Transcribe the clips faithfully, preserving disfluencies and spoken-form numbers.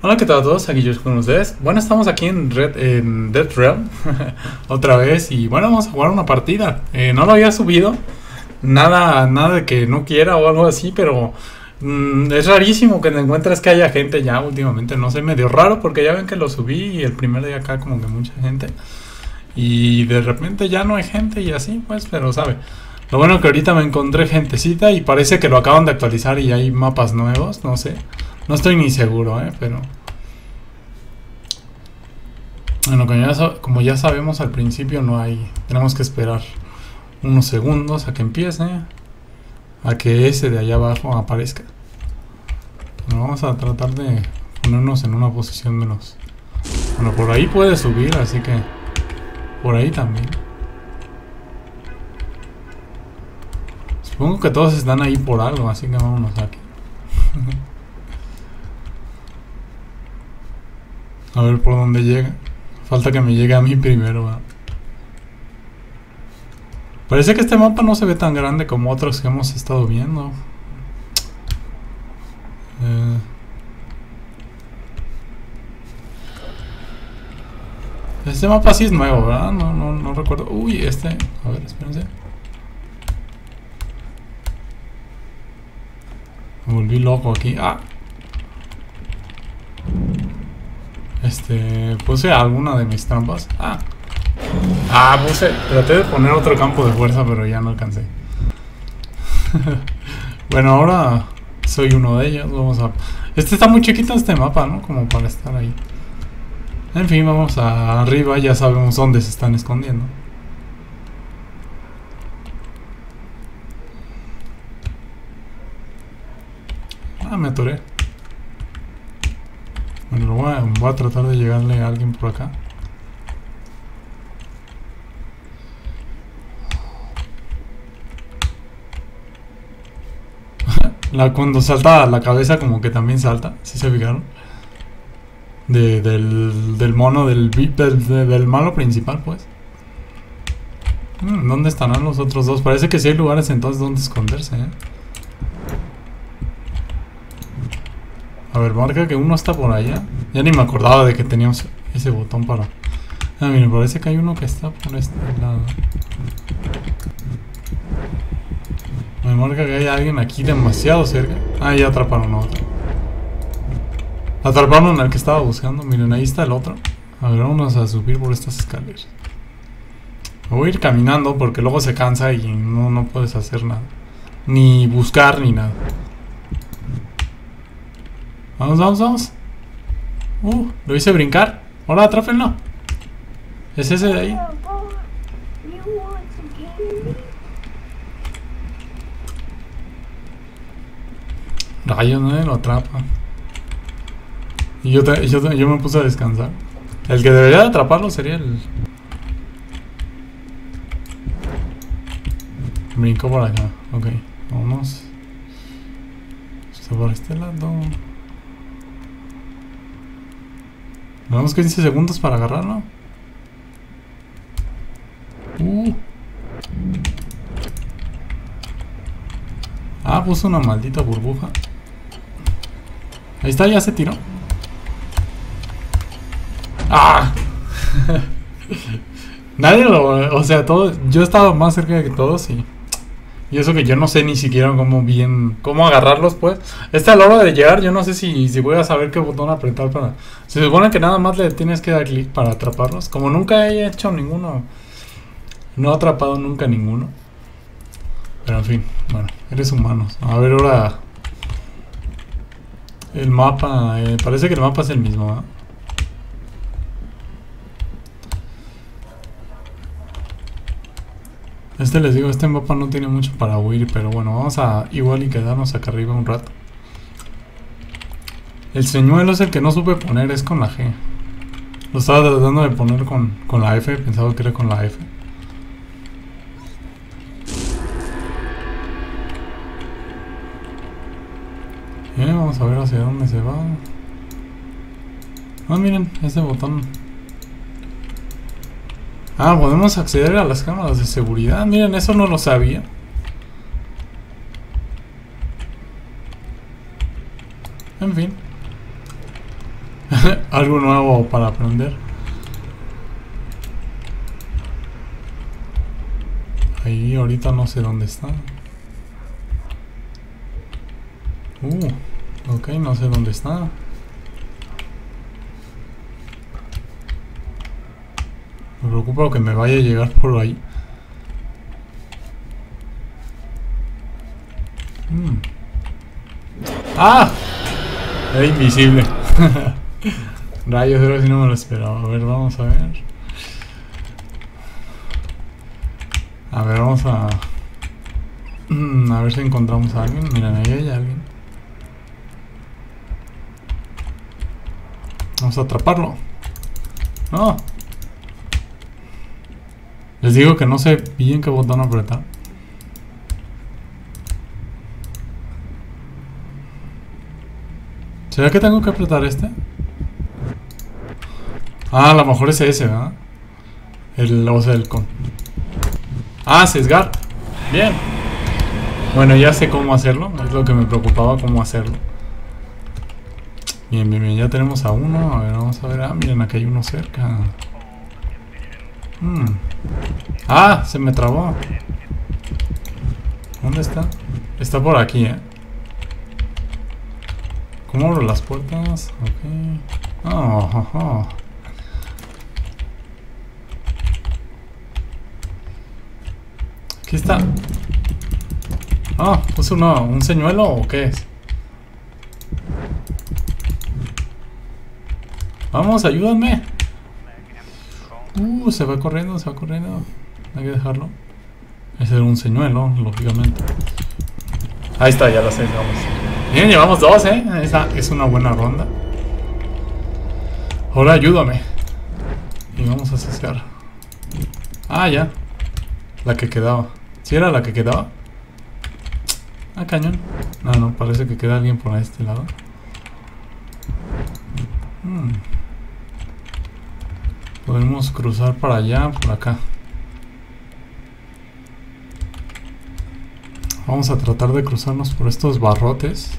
Hola, ¿qué tal a todos? Aquí yo con ustedes. Bueno, estamos aquí en, Red, en Dead Realm otra vez y bueno, vamos a jugar una partida. Eh, no lo había subido, nada nada de que no quiera o algo así, pero mm, es rarísimo que te encuentres que haya gente ya últimamente, no sé, medio raro, porque ya ven que lo subí y el primer día acá como que mucha gente y de repente ya no hay gente y así pues, pero sabe. Lo bueno que ahorita me encontré gentecita y parece que lo acaban de actualizar y hay mapas nuevos, no sé. No estoy ni seguro, eh, pero... Bueno, como ya, como ya sabemos al principio no hay... Tenemos que esperar unos segundos a que empiece. A que ese de allá abajo aparezca. Bueno, vamos a tratar de ponernos en una posición menos... Bueno, por ahí puede subir, así que... Por ahí también. Supongo que todos están ahí por algo, así que vámonos aquí. A ver por dónde llega. Falta que me llegue a mí primero, ¿verdad? Parece que este mapa no se ve tan grande como otros que hemos estado viendo. Eh. Este mapa sí es nuevo, ¿verdad? No, no, no recuerdo. Uy, este... A ver, espérense. Me volví loco aquí. Ah. Este, puse alguna de mis trampas. Ah, ah puse. Traté de poner otro campo de fuerza, pero ya no alcancé. Bueno, ahora soy uno de ellos. Vamos a. Este está muy chiquito, este mapa, ¿no? Como para estar ahí. En fin, vamos a arriba. Ya sabemos dónde se están escondiendo. Ah, me atoré. Bueno, lo voy, a, voy a tratar de llegarle a alguien por acá. La, cuando salta la cabeza como que también salta, ¿sí se fijaron? De, del, del mono, del, del, del malo principal, pues. ¿Dónde estarán los otros dos? Parece que sí hay lugares entonces donde esconderse, ¿eh? A ver, marca que uno está por allá. Ya ni me acordaba de que teníamos ese botón para... Ah, miren, parece que hay uno que está por este lado. Me marca que hay alguien aquí demasiado cerca. Ah, ya atraparon a otro. Atraparon al que estaba buscando. Miren, ahí está el otro. A ver, vamos a subir por estas escaleras. Voy a ir caminando porque luego se cansa y no, no puedes hacer nada. Ni buscar ni nada. Vamos, vamos, vamos. Uh, lo hice brincar. Ahora atrápenlo. Es ese de ahí. Rayos, nadie lo atrapa. Y yo, te, yo, yo me puse a descansar. El que debería atraparlo sería el... Brincó por acá. Ok, vamos. Está por este lado. Tenemos quince segundos para agarrarlo. Uh. Ah, puso una maldita burbuja. Ahí está, ya se tiró. ¡Ah! Nadie lo... O sea, todo, yo estaba más cerca de que todos y... Y eso que yo no sé ni siquiera cómo bien... Cómo agarrarlos, pues. Este a la hora de llegar, yo no sé si, si voy a saber qué botón apretar para... Se supone que nada más le tienes que dar clic para atraparlos. Como nunca he hecho ninguno... No he atrapado nunca ninguno. Pero en fin, bueno. Eres humanos. A ver ahora... El mapa... Eh, parece que el mapa es el mismo, ¿verdad? Este les digo, este mapa no tiene mucho para huir, pero bueno, vamos a igual y quedarnos acá arriba un rato. El señuelo es el que no supe poner, es con la G. Lo estaba tratando de poner con, con la F, pensaba que era con la F. Bien, vamos a ver hacia dónde se va. Ah, miren, ese botón. Ah, podemos acceder a las cámaras de seguridad. Miren, eso no lo sabía. En fin. Algo nuevo para aprender. Ahí ahorita no sé dónde está. Uh, ok, no sé dónde está. Me preocupa que me vaya a llegar por ahí. Mm. ¡Ah! Era invisible. Rayos, creo que si no me lo esperaba. A ver, vamos a ver. A ver, vamos a... A ver si encontramos a alguien. Miren, ahí hay alguien. Vamos a atraparlo. ¡No! Les digo que no sé bien qué botón apretar. ¿Será que tengo que apretar este? Ah, a lo mejor es ese, ¿verdad? El, o sea, el con... Ah, sesgar. Bien. Bueno, ya sé cómo hacerlo. Es lo que me preocupaba, cómo hacerlo. Bien, bien, bien. Ya tenemos a uno. A ver, vamos a ver. Ah, miren, aquí hay uno cerca. Hmm. Ah, se me trabó. ¿Dónde está? Está por aquí, ¿eh? ¿Cómo abro las puertas? Ok. Oh, oh, oh. Aquí está. Ah, oh, ¿puso uno, un señuelo o qué es? Vamos, ayúdame. Uh, se va corriendo, se va corriendo. Hay que dejarlo. Ese era un señuelo, lógicamente. Ahí está, ya lo sé, vamos. Bien, llevamos dos, eh. Esa es una buena ronda. Ahora ayúdame. Y vamos a cesar. Ah, ya. La que quedaba. ¿Sí era la que quedaba? Ah, cañón. No, no, parece que queda alguien por este lado. Hmm. Podemos cruzar para allá, por acá. Vamos a tratar de cruzarnos por estos barrotes.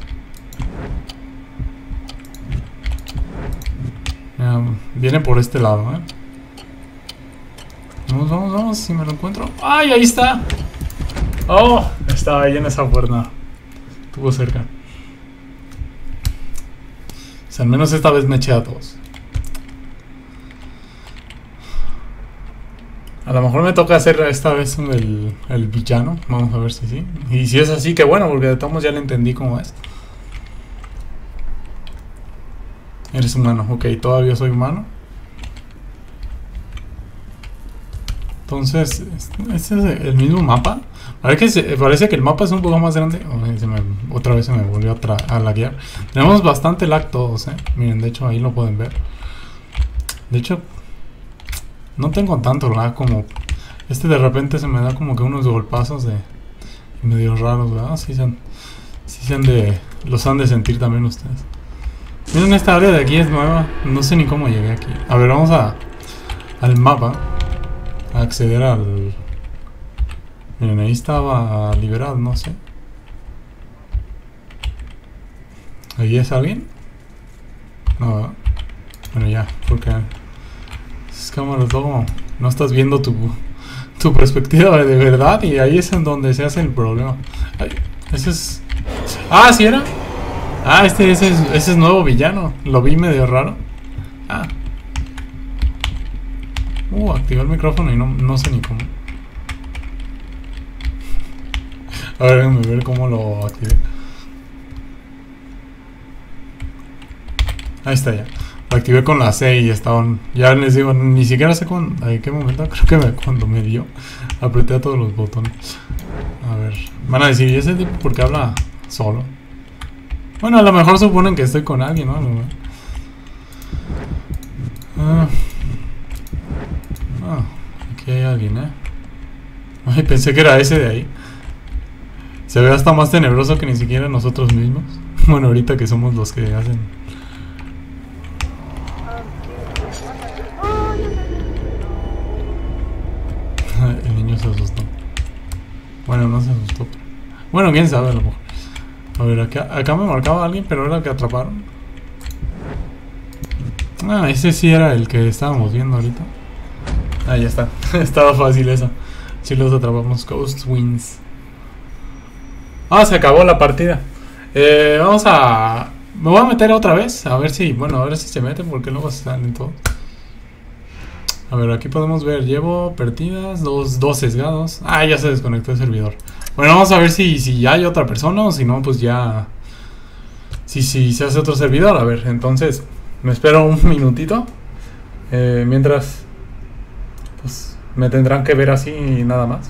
Um, viene por este lado, ¿eh? Vamos, vamos, vamos, si me lo encuentro. ¡Ay, ahí está! ¡Oh! Estaba ahí en esa puerta. Estuvo cerca. O sea, al menos esta vez me eché a todos. A lo mejor me toca hacer esta vez el, el villano. Vamos a ver si sí. Y si es así, que bueno, porque de todos ya le entendí cómo es. Eres humano. Ok, todavía soy humano. Entonces, ¿este es el mismo mapa? Parece que, parece que el mapa es un poco más grande. Oh, se me, otra vez se me volvió a, a laguear. Tenemos bastante lag todos, ¿eh? Miren, de hecho ahí lo pueden ver. De hecho... No tengo tanto lag como... Este de repente se me da como que unos golpazos de... Medio raros, ¿verdad? Sí se han... Sí se han de... Los han de sentir también ustedes. Miren, esta área de aquí es nueva. No sé ni cómo llegué aquí. A ver, vamos a... Al mapa. A acceder al... Miren, ahí estaba liberado, no sé. ¿Ahí es alguien? No, ¿verdad? Bueno, ya, porque... Cámaras, luego no estás viendo tu, tu perspectiva de verdad. Y ahí es en donde se hace el problema. Ay, ese es... Ah, ¿sí era? Ah, este ese es, ese es nuevo villano. Lo vi medio raro. Ah. Uh, activé el micrófono y no, no sé ni cómo. A ver, déjame ver cómo lo activé. Ahí está ya. Lo activé con la C y estaban... Ya les digo, ni siquiera sé con... ¿En qué momento? Creo que me, cuando me dio. Apreté a todos los botones. A ver... Van a decir, ¿y ese tipo por qué habla solo? Bueno, a lo mejor suponen que estoy con alguien, ¿no? Ah... ah aquí hay alguien, ¿eh? Ay, pensé que era ese de ahí. Se ve hasta más tenebroso que ni siquiera nosotros mismos. Bueno, ahorita que somos los que hacen... se asustó. Bueno, no se asustó. Bueno, quién sabe, a lo mejor. A ver, acá, acá me marcaba alguien, pero era el que atraparon. Ah, ese sí era el que estábamos viendo ahorita. Ah, ya está. Estaba fácil esa. Si los atrapamos, Ghost Wins. Ah, se acabó la partida. Eh, vamos a... Me voy a meter otra vez. A ver si... Bueno, a ver si se mete, porque luego se salen todo. A ver, aquí podemos ver. Llevo perdidas, dos, dos sesgados. Ah, ya se desconectó el servidor. Bueno, vamos a ver si, si hay otra persona o si no, pues ya... Si, si se hace otro servidor. A ver, entonces... Me espero un minutito. Eh, mientras... Pues me tendrán que ver así y nada más.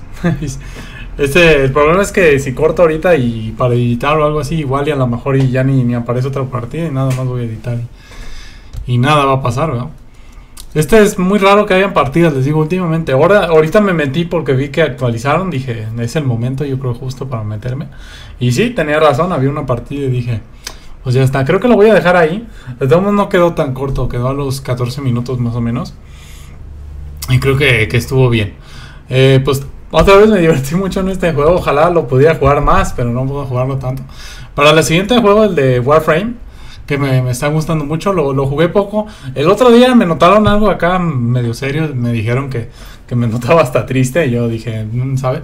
Este, el problema es que si corto ahorita y para editar o algo así, igual y a lo mejor y ya ni, ni aparece otra partida y nada más voy a editar. Y, y nada va a pasar, ¿verdad? Este es muy raro que hayan partidas, les digo, últimamente. Ahora, ahorita me metí porque vi que actualizaron. Dije, es el momento, yo creo, justo para meterme. Y sí, tenía razón, había una partida y dije... Pues ya está, creo que lo voy a dejar ahí. De todos modos no quedó tan corto, quedó a los catorce minutos más o menos. Y creo que, que estuvo bien. Eh, pues otra vez me divertí mucho en este juego. Ojalá lo pudiera jugar más, pero no puedo jugarlo tanto. Para el siguiente juego, el de Warframe, que me, me está gustando mucho, lo, lo jugué poco. El otro día me notaron algo acá medio serio. Me dijeron que, que me notaba hasta triste. Y yo dije, ¿sabe?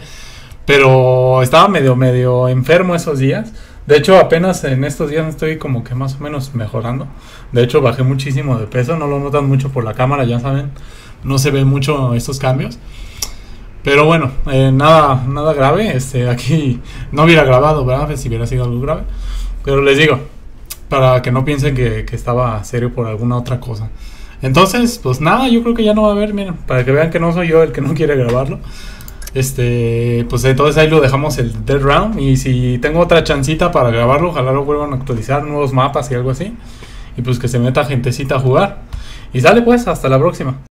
Pero estaba medio, medio enfermo esos días. De hecho, apenas en estos días estoy como que más o menos mejorando. De hecho, bajé muchísimo de peso. No lo notan mucho por la cámara, ya saben. No se ven mucho estos cambios. Pero bueno, eh, nada nada grave. Este, aquí no hubiera grabado, ¿verdad? Si hubiera sido algo grave. Pero les digo, para que no piensen que, que estaba serio por alguna otra cosa. Entonces, pues nada, yo creo que ya no va a haber. Miren, para que vean que no soy yo el que no quiere grabarlo. Este, pues entonces ahí lo dejamos, el Dead Realm. Y si tengo otra chancita para grabarlo, ojalá lo vuelvan a actualizar, nuevos mapas y algo así. Y pues que se meta gentecita a jugar. Y sale pues, hasta la próxima.